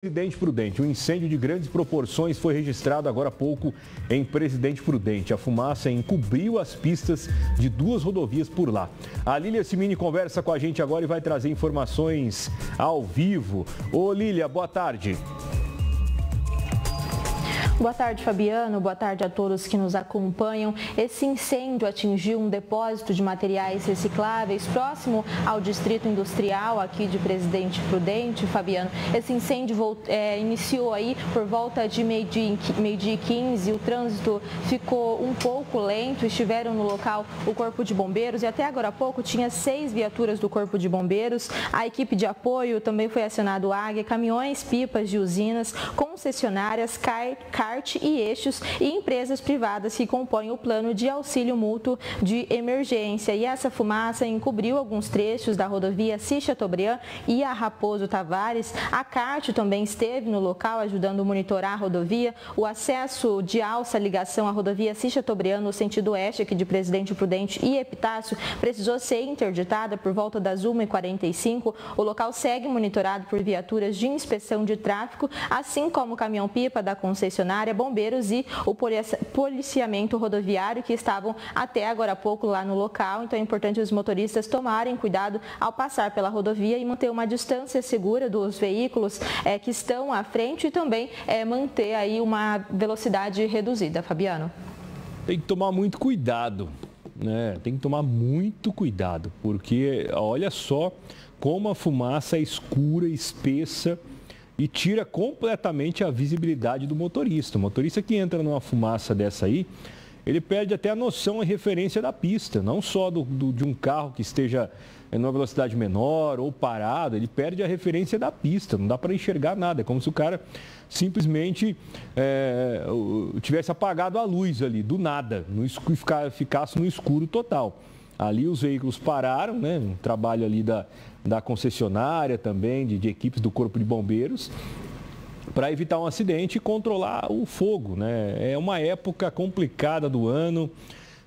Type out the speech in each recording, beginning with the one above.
Presidente Prudente, um incêndio de grandes proporções foi registrado agora há pouco em Presidente Prudente. A fumaça encobriu as pistas de duas rodovias por lá. A Lília Simini conversa com a gente agora e vai trazer informações ao vivo. Ô Lília, boa tarde. Boa tarde, Fabiano. Boa tarde a todos que nos acompanham. Esse incêndio atingiu um depósito de materiais recicláveis próximo ao Distrito Industrial aqui de Presidente Prudente, Fabiano. Esse incêndio iniciou aí por volta de meio-dia e 15. O trânsito ficou um pouco lento. Estiveram no local o Corpo de Bombeiros e até agora há pouco tinha 6 viaturas do Corpo de Bombeiros. A equipe de apoio também foi acionado Águia, caminhões, pipas de usinas, concessionárias, CART e eixos e empresas privadas que compõem o plano de auxílio mútuo de emergência. E essa fumaça encobriu alguns trechos da rodovia Cis-Chateaubriand e a Raposo Tavares. A CART também esteve no local ajudando a monitorar a rodovia. O acesso de alça ligação à rodovia Cis-Chateaubriand no sentido oeste aqui de Presidente Prudente e Epitácio precisou ser interditada por volta das 1h45. O local segue monitorado por viaturas de inspeção de tráfego, assim como o caminhão-pipa da concessionária, bombeiros e o policiamento rodoviário que estavam até agora há pouco lá no local. Então é importante os motoristas tomarem cuidado ao passar pela rodovia e manter uma distância segura dos veículos que estão à frente e também manter aí uma velocidade reduzida, Fabiano. Tem que tomar muito cuidado, né? Tem que tomar muito cuidado, porque olha só como a fumaça é escura, espessa, e tira completamente a visibilidade do motorista. O motorista que entra numa fumaça dessa aí, ele perde até a noção e referência da pista, não só de um carro que esteja em uma velocidade menor ou parado, ele perde a referência da pista, não dá para enxergar nada. É como se o cara simplesmente tivesse apagado a luz ali, do nada, no escuro, ficasse no escuro total. Ali os veículos pararam, né? Um trabalho ali da concessionária também, de equipes do Corpo de Bombeiros, para evitar um acidente e controlar o fogo, né? É uma época complicada do ano,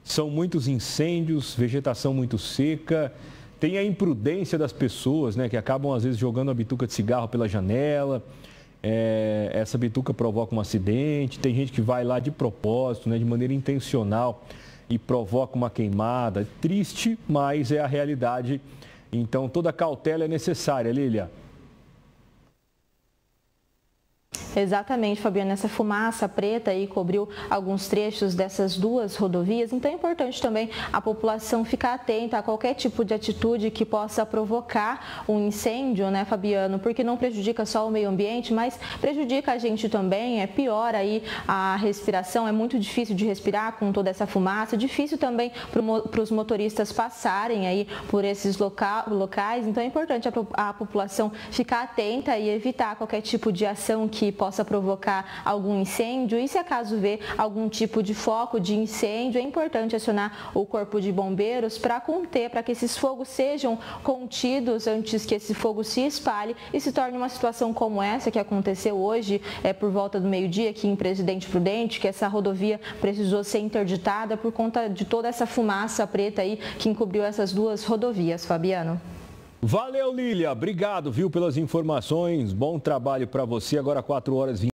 são muitos incêndios, vegetação muito seca, tem a imprudência das pessoas, né? Que acabam às vezes jogando a bituca de cigarro pela janela. Essa bituca provoca um acidente, tem gente que vai lá de propósito, né? De maneira intencional, e provoca uma queimada. Triste, mas é a realidade. Então, toda cautela é necessária, Lília. Exatamente, Fabiana. Essa fumaça preta aí cobriu alguns trechos dessas duas rodovias. Então é importante também a população ficar atenta a qualquer tipo de atitude que possa provocar um incêndio, né, Fabiano? Porque não prejudica só o meio ambiente, mas prejudica a gente também. É pior aí a respiração, é muito difícil de respirar com toda essa fumaça. Difícil também para os motoristas passarem aí por esses locais. Então é importante a população ficar atenta e evitar qualquer tipo de ação que possa provocar algum incêndio. E se acaso ver algum tipo de foco de incêndio, é importante acionar o Corpo de Bombeiros para conter, para que esses fogos sejam contidos antes que esse fogo se espalhe e se torne uma situação como essa que aconteceu hoje, por volta do meio-dia aqui em Presidente Prudente, que essa rodovia precisou ser interditada por conta de toda essa fumaça preta aí que encobriu essas duas rodovias, Fabiano. Valeu, Lília. Obrigado, viu, pelas informações. Bom trabalho para você. Agora 4h20.